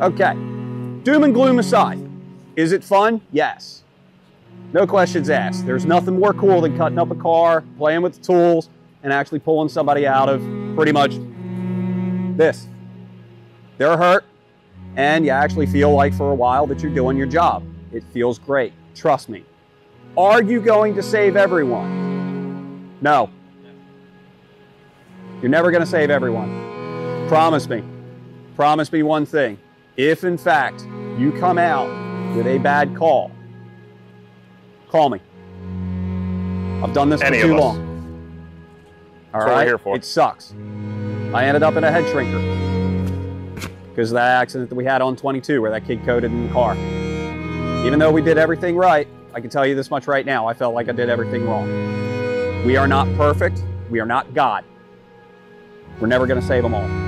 Okay, doom and gloom aside, is it fun? Yes. No questions asked. There's nothing more cool than cutting up a car, playing with the tools, and actually pulling somebody out of pretty much this. They're hurt, and you actually feel like for a while that you're doing your job. It feels great, trust me. Are you going to save everyone? No. You're never going to save everyone. Promise me. Promise me one thing. If, in fact, you come out with a bad call, call me. I've done this for too long. All right? That's what we're here for. It sucks. I ended up in a head shrinker because of that accident that we had on 22 where that kid coded in the car. Even though we did everything right, I can tell you this much right now, I felt like I did everything wrong. We are not perfect. We are not God. We're never going to save them all.